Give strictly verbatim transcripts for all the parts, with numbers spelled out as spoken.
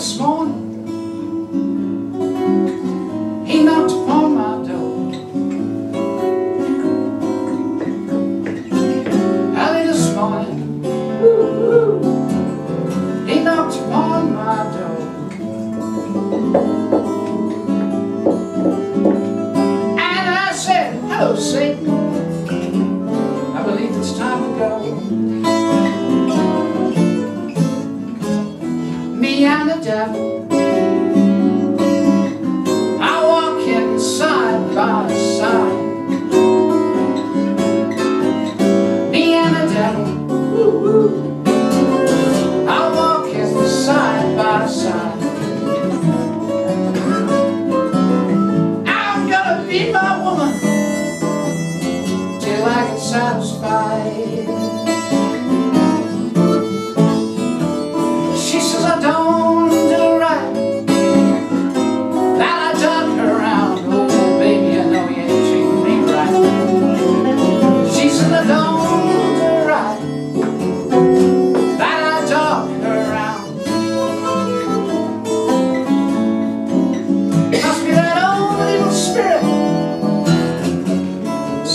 this morning, he knocked upon my door. Early this morning, he knocked upon my door. And I said, "Hello, Satan. I believe it's time to go." And the devil, I walk in side by side. Me and the devil, I walk in side by side. I'm gonna be my woman till I get satisfied.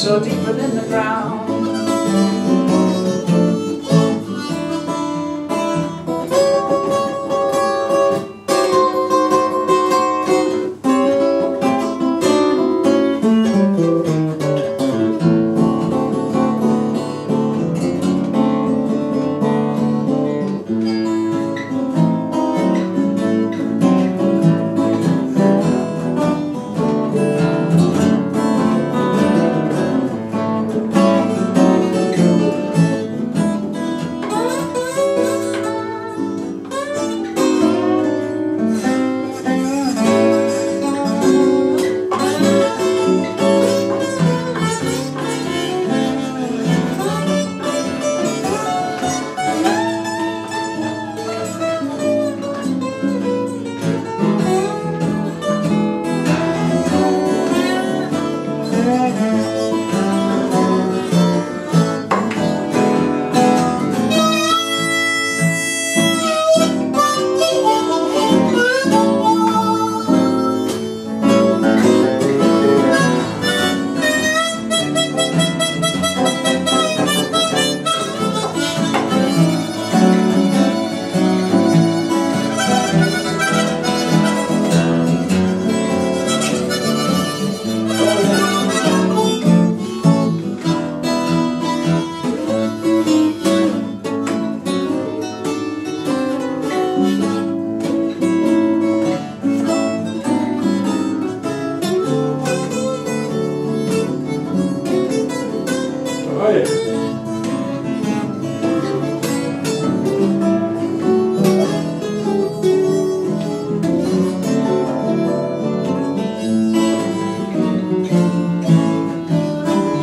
So deeper than the ground.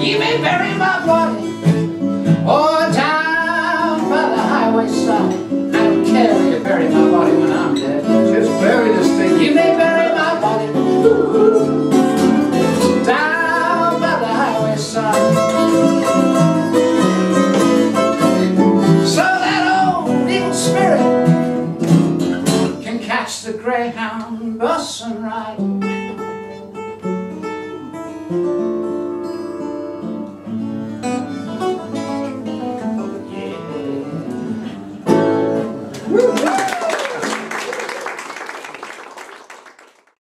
You may bury my body or down by the highway side. I don't care if you bury my body when I'm dead. Just bury this thing. You may bury my body down by the highway side, so that old evil spirit can catch the Greyhound bus and ride. Woo!